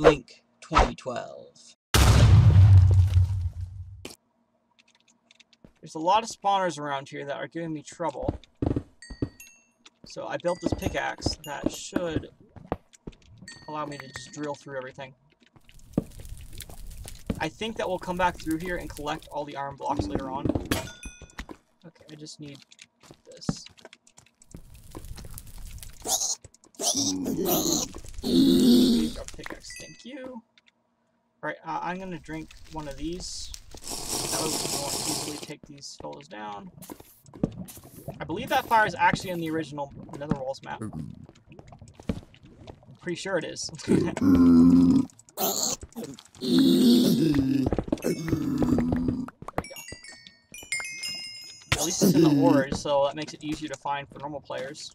link 2012. There's a lot of spawners around here that are giving me trouble. So I built this pickaxe that should allow me to just drill through everything. I think that we'll come back through here and collect all the iron blocks later on. Okay, I just need this. Pickaxe, thank you. Alright, I'm gonna drink one of these. That way we can more easily take these fellows down. I believe that fire is actually in the original Nether Walls map. I'm pretty sure it is. There we go. At least it's in the ores, so that makes it easier to find for normal players.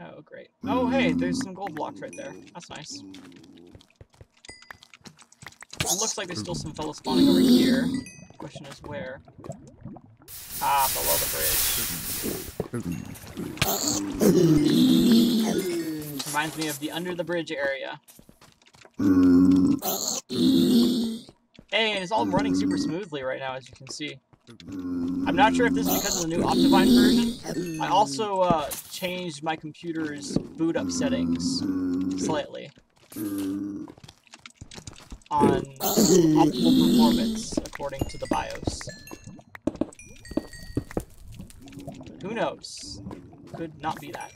Oh, great. Oh, hey, there's some gold blocks right there. That's nice. It looks like there's still some fellas spawning over here. The question is where? Ah, below the bridge. Reminds me of the under the bridge area. Hey, and it's all running super smoothly right now, as you can see. I'm not sure if this is because of the new OptiFine version. I also changed my computer's boot up settings slightly on optimal performance according to the BIOS. Who knows? Could not be that.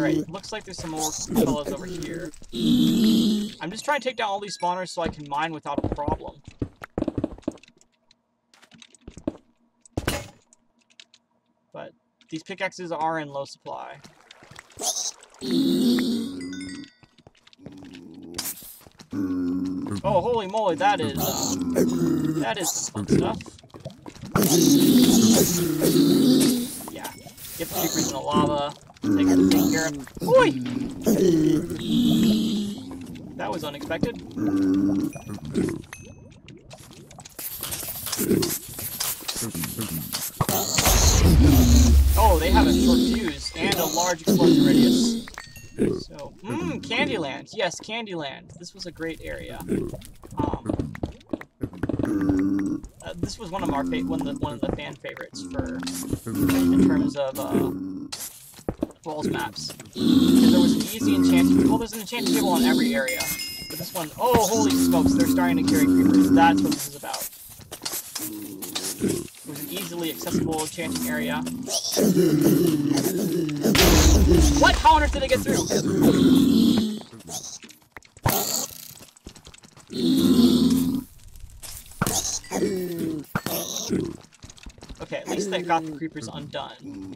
Right, looks like there's some more fellas over here. I'm just trying to take down all these spawners so I can mine without a problem. But these pickaxes are in low supply. Oh, holy moly, that is fun stuff. Yeah, get the creepers in the lava, take care of them. Oi! That was unexpected. Oh, they have a short fuse and a large explosion radius. So, Candy Land. Yes, Candy Land. This was a great area. This was one of our one of the fan favorites for in terms of Walls maps. There was an easy enchanting table. Well, there's an enchanting table on every area, but this one, oh holy smokes! They're starting to carry creepers. That's what this is about. It was an easily accessible enchanting area. What? How on earth did I get through? Okay, at least they got the creepers undone.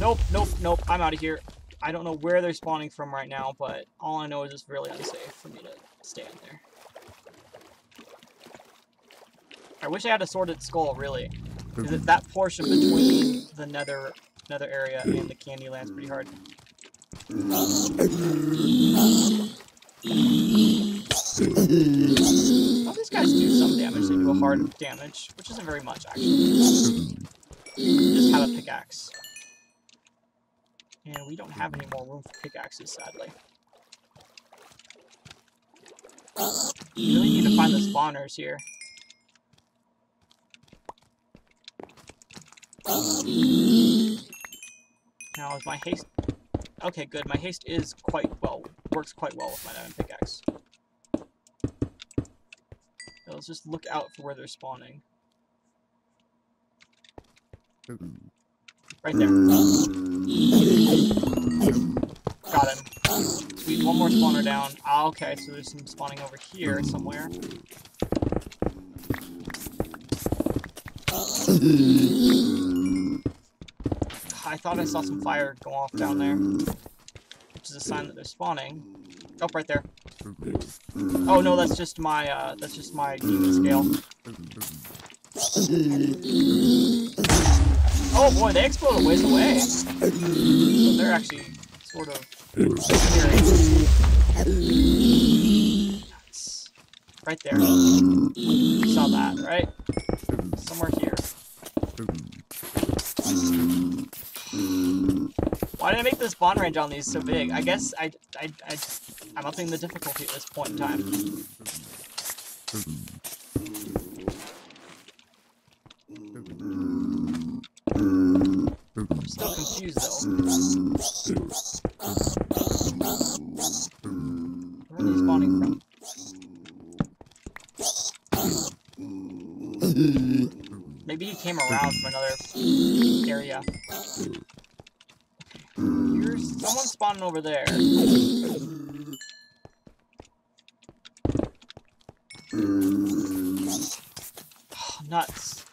Nope, nope, nope, I'm out of here. I don't know where they're spawning from right now, but all I know is it's really unsafe for me to stand there. I wish I had a sorted skull, really. Because that portion between the nether area and the Candy Land's pretty hard. Well, these guys do some damage, they do a hard damage, which isn't very much actually. Just have a pickaxe. And we don't have any more room for pickaxes, sadly. We really need to find the spawners here. Now is my haste... Okay, good. My haste is quite well. Works quite well with my diamond pickaxe. So let's just look out for where they're spawning. Right there. Got him. Sweet, one more spawner down. Ah, okay, so there's some spawning over here somewhere. I thought I saw some fire go off down there, which is a sign that they're spawning. Oh, right there. Oh no, that's just my demon scale. Oh boy, they explode a ways away. So they're actually sort of disappearing. Nuts. right there. You saw that, right? Somewhere here. Why did I make this spawn range on these so big? I guess I'm upping the difficulty at this point in time. I'm still confused though. Where are they spawning from? Maybe he came around from another area. Here's someone spawning over there. Oh, nuts.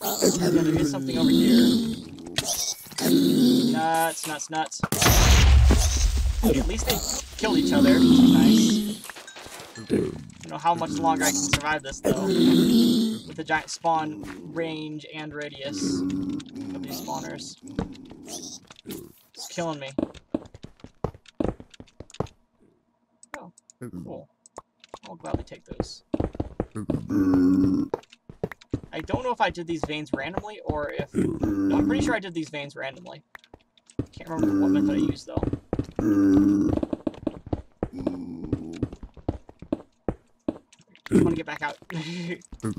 There's gonna be something over here. Nuts, nuts, nuts. At least they killed each other. Nice. I don't know how much longer I can survive this though. With the giant spawn range and radius of these spawners. It's killing me. Oh, cool. I'll gladly take those. I don't know if I did these veins randomly or if... No, I'm pretty sure I did these veins randomly. Can't remember what method I used, though. I want to get back out. Alright,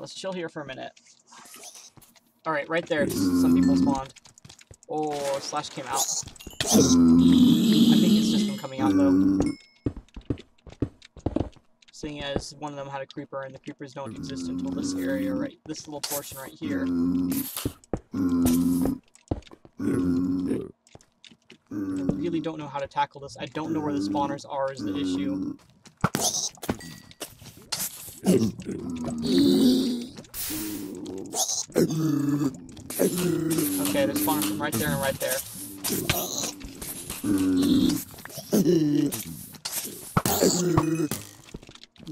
let's chill here for a minute. Alright, right there, some people spawned. Oh, Slash came out. I think it's just been coming out though. Seeing as one of them had a creeper and the creepers don't exist until this area, right? This little portion right here. I really don't know how to tackle this. I don't know where the spawners are is the issue. Okay, there's spawners from right there and right there.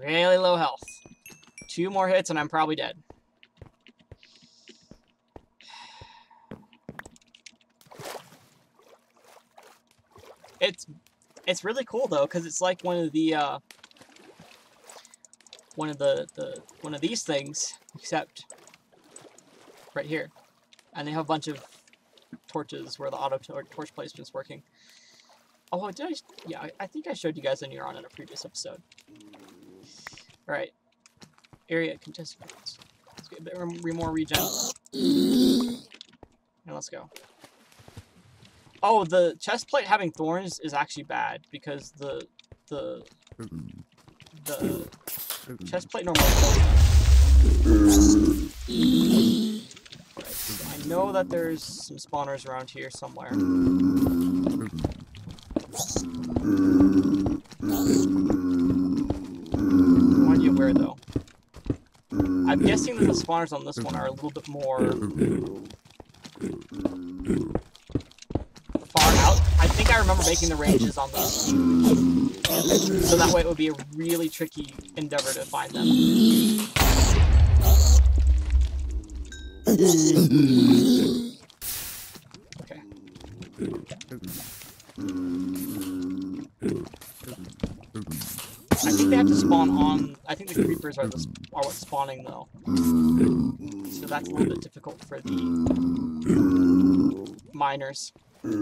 Really low health. 2 more hits and I'm probably dead. It's really cool though, because it's like one of the one of these things, except right here. And they have a bunch of torches where the auto torch placement's working. Oh, did I? Yeah, I think I showed you guys a Neuron in a previous episode. All right, area contestants. Let's get a bit more regen. And let's go. Oh, the chest plate having thorns is actually bad because the chest plate normally doesn't. I know that there's some spawners around here somewhere. No idea where though. I'm guessing that the spawners on this one are a little bit more far out. I think I remember making the ranges on those. So that way it would be a really tricky endeavor to find them. Okay. I think they have to spawn on. I think the creepers are what's spawning though, so that's a little bit difficult for the miners. Got to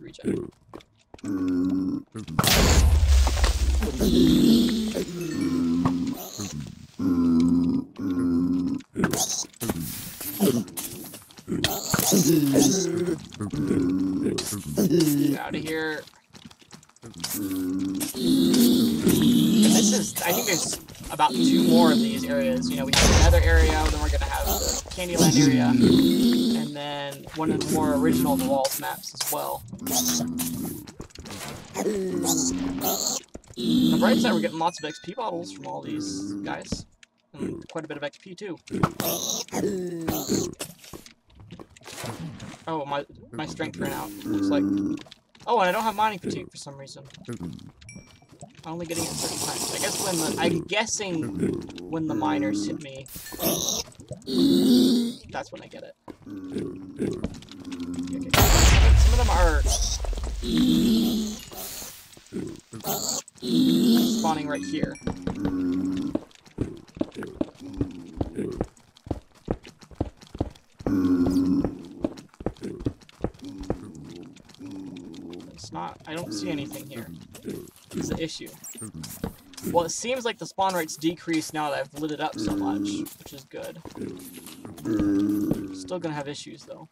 reach out. Get out of here. This is, I think there's about 2 more of these. areas. You know, we have the Nether area, then we're going to have the Candy Land area, and then one of the more original The Walls maps as well. On the bright side, we're getting lots of XP bottles from all these guys. And quite a bit of XP, too. Oh, my strength ran out. Looks like... Oh, and I don't have mining fatigue for some reason. I'm only getting it certain times. I guess when the... I'm guessing when the miners hit me, that's when I get it. Okay. Some of them are... spawning right here. It's not... I don't see anything here. It's the issue. Well, it seems like the spawn rate's decreased now that I've lit it up so much, which is good. Still gonna have issues, though.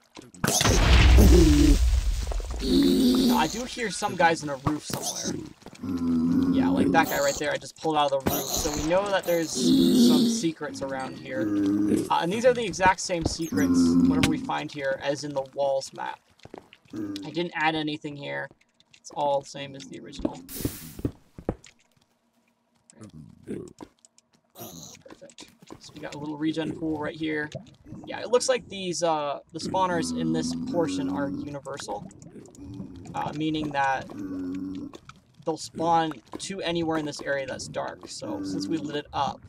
Now, I do hear some guys on a roof somewhere. Yeah, like that guy right there, I just pulled out of the roof. So we know that there's some secrets around here. And these are the exact same secrets, whatever we find here, as in the Walls map. I didn't add anything here. It's all the same as the original. Perfect. So we got a little regen pool right here. Yeah, it looks like these the spawners in this portion are universal, meaning that they'll spawn to anywhere in this area that's dark. So since we lit it up,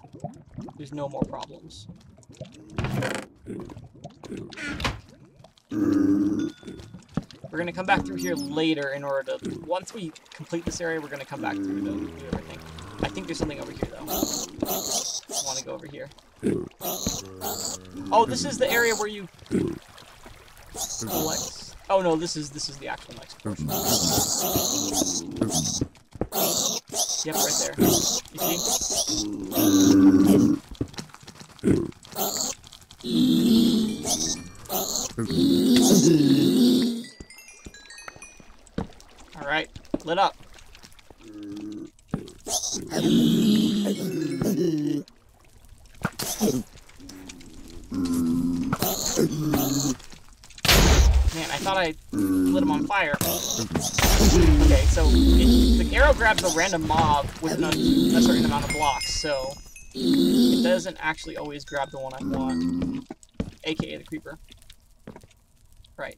there's no more problems. We're gonna come back through here later in order to, once we complete this area, we're gonna come back through to do everything. I think there's something over here though. I wanna go over here. Oh, this is the area where you collect. Oh no, this is the actual next portion. Yep, right there. You see? Alright, lit up. Man, I thought I lit him on fire. Okay, so the arrow grabs a random mob with a certain amount of blocks, so it doesn't actually always grab the one I want, aka the creeper. Right.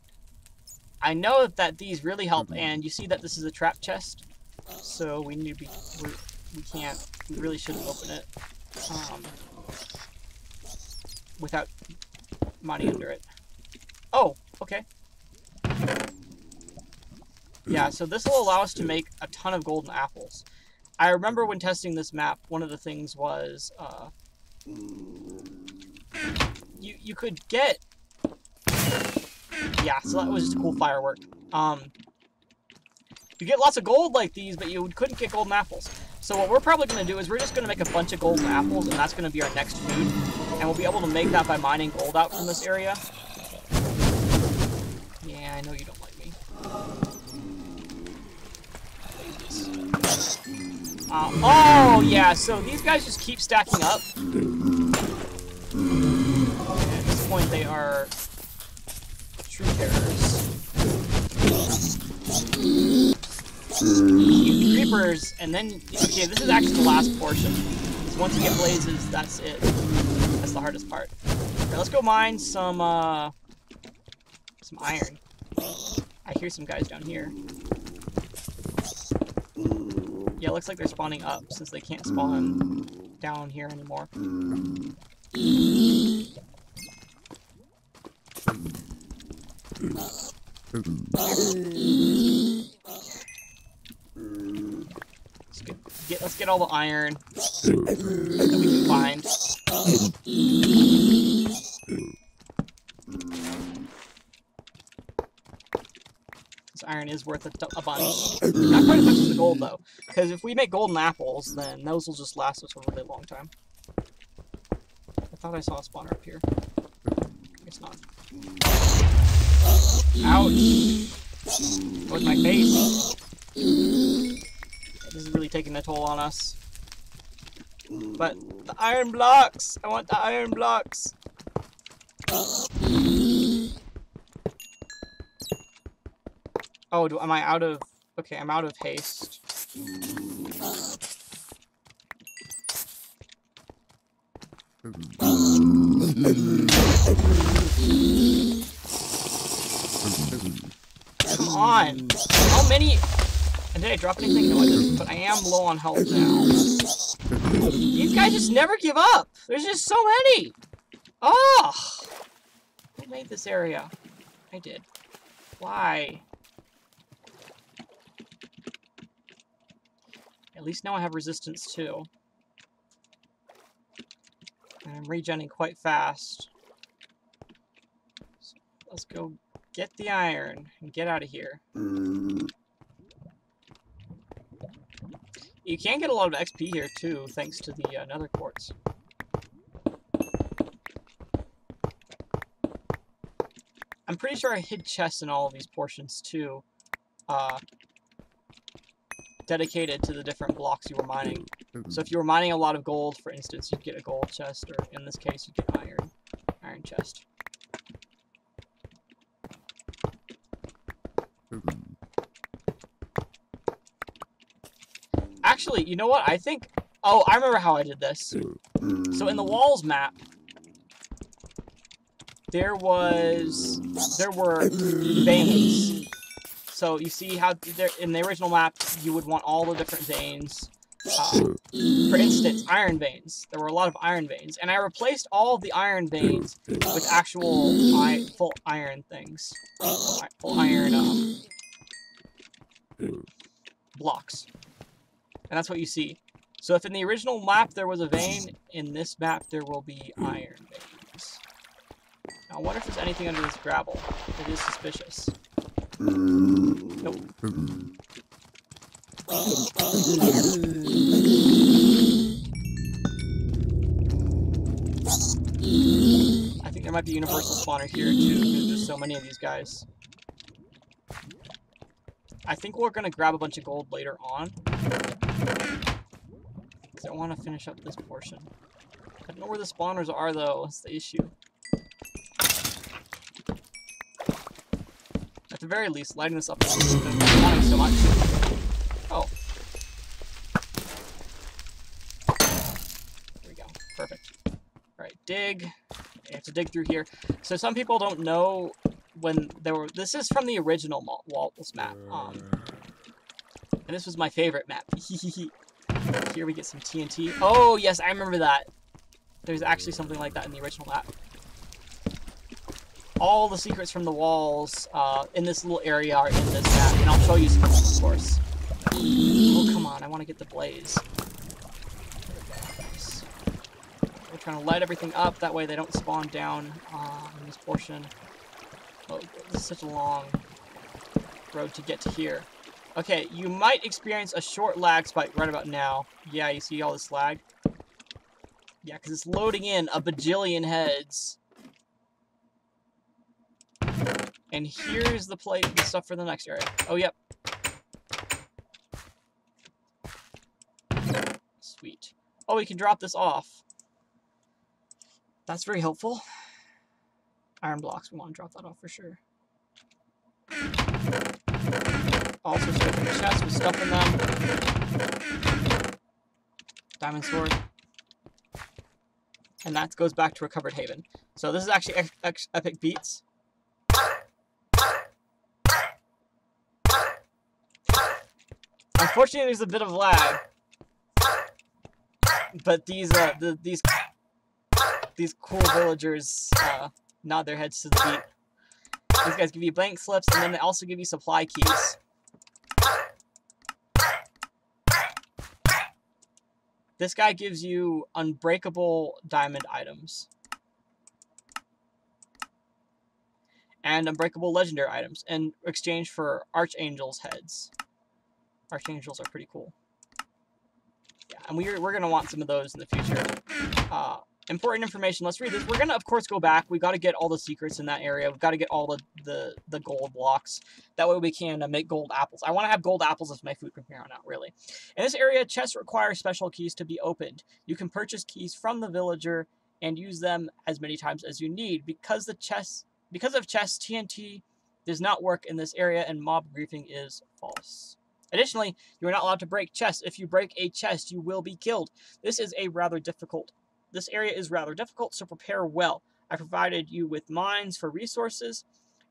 I know that these really help, and you see that this is a trap chest, so we need to be, we really shouldn't open it without money under it. Oh, okay. Yeah, so this will allow us to make a ton of golden apples. I remember when testing this map, one of the things was, you could get... Yeah, so that was just a cool firework. You get lots of gold like these, but you couldn't get golden apples. So what we're probably going to do is we're just going to make a bunch of golden apples, and that's going to be our next food. And we'll be able to make that by mining gold out from this area. Yeah, I know you don't like me. Oh, yeah, so these guys just keep stacking up. And at this point, they are... Creepers, and then, okay, this is actually the last portion. So once you get blazes, that's it. That's the hardest part. Alright, let's go mine some iron. I hear some guys down here. Yeah, it looks like they're spawning up since they can't spawn down here anymore. Let's get all the iron that we can find. This iron is worth a bunch. Not quite as much as the gold though, because if we make golden apples, then those will just last us for a really long time. I thought I saw a spawner up here. I guess not. Ouch! With my face. This is really taking a toll on us. But the iron blocks! I want the iron blocks! Oh, am I out of... Okay, I'm out of haste. Come on! How many... And did I drop anything? No, I didn't. But I am low on health now. These guys just never give up! There's just so many! Oh! Who made this area? I did. Why? At least now I have resistance too. And I'm regenning quite fast. So let's go get the iron and get out of here. You can get a lot of XP here too, thanks to the nether quartz. I'm pretty sure I hid chests in all of these portions too. Dedicated to the different blocks you were mining. So if you were mining a lot of gold, for instance, you'd get a gold chest, or in this case, you'd get iron chest. Actually, you know what? I think... Oh, I remember how I did this. So in the Walls map, there were veins. So you see how in the original map you would want all the different veins. For instance, iron veins. There were a lot of iron veins, and I replaced all of the iron veins with actual full iron things, full iron blocks, and that's what you see. So if in the original map there was a vein, in this map there will be iron veins. Now, I wonder if there's anything under this gravel. It is suspicious. Nope. I think there might be a universal spawner here too, because there's so many of these guys. I think we're gonna grab a bunch of gold later on, because I want to finish up this portion. I don't know where the spawners are though, that's the issue. At the very least, lighting this up is not so much. Oh. There we go. Perfect. Alright, dig. You have to dig through here. So some people don't know when there were... This is from the original Walls map. And this was my favorite map. Here we get some TNT. Oh, yes, I remember that. There's actually something like that in the original map. All the secrets from the Walls in this little area are in this map, and I'll show you some of them, of course. Oh, come on, I want to get the blaze. Nice. We're trying to light everything up, that way they don't spawn down in this portion. Oh, this is such a long road to get to here. Okay, you might experience a short lag spike right about now. Yeah, you see all this lag? Yeah, because it's loading in a bajillion heads. And here's the plate and stuff for the next area. Oh, yep. Sweet. Oh, we can drop this off. That's very helpful. Iron blocks, we want to drop that off for sure. Also, stripping the chests with stuff in them. Diamond sword. And that goes back to Recovered Haven. So this is actually Epic Beats. Unfortunately, there's a bit of lag, but these cool villagers nod their heads to the beat. These guys give you blank slips, and then they also give you supply keys. This guy gives you unbreakable diamond items and unbreakable legendary items in exchange for archangels' heads. Archangels are pretty cool. Yeah, and we're gonna want some of those in the future. important information. Let's read this. We're going to, of course, go back. We've got to get all the secrets in that area. We've got to get all the gold blocks. That way we can make gold apples. I want to have gold apples as my food from here on out, really. In this area, chests require special keys to be opened. You can purchase keys from the villager and use them as many times as you need. Because of chests, TNT does not work in this area and mob griefing is false. Additionally, you are not allowed to break chests. If you break a chest, you will be killed. This area is rather difficult, so prepare well. I provided you with mines for resources,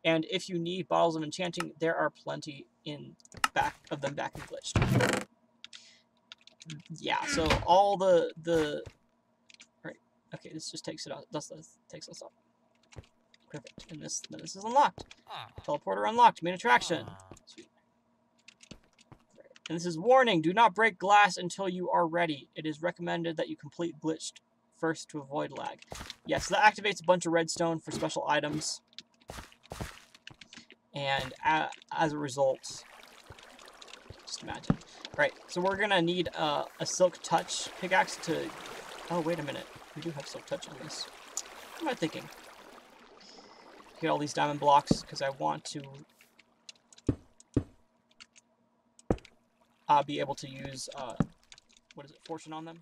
and if you need bottles of enchanting, there are plenty in back of them back in Glitched. Yeah, so all the right. Okay, this just takes it out. This takes us off. Perfect. And this is unlocked. Teleporter unlocked. Main attraction. Sweet. And this is warning, do not break glass until you are ready. It is recommended that you complete Glitched first to avoid lag. Yeah, so that activates a bunch of redstone for special items. And as a result, just imagine. Right, so we're gonna need a Silk Touch pickaxe to, oh, wait a minute. We do have Silk Touch on this. What am I thinking? Get all these diamond blocks because I want to be able to use, what is it, fortune on them?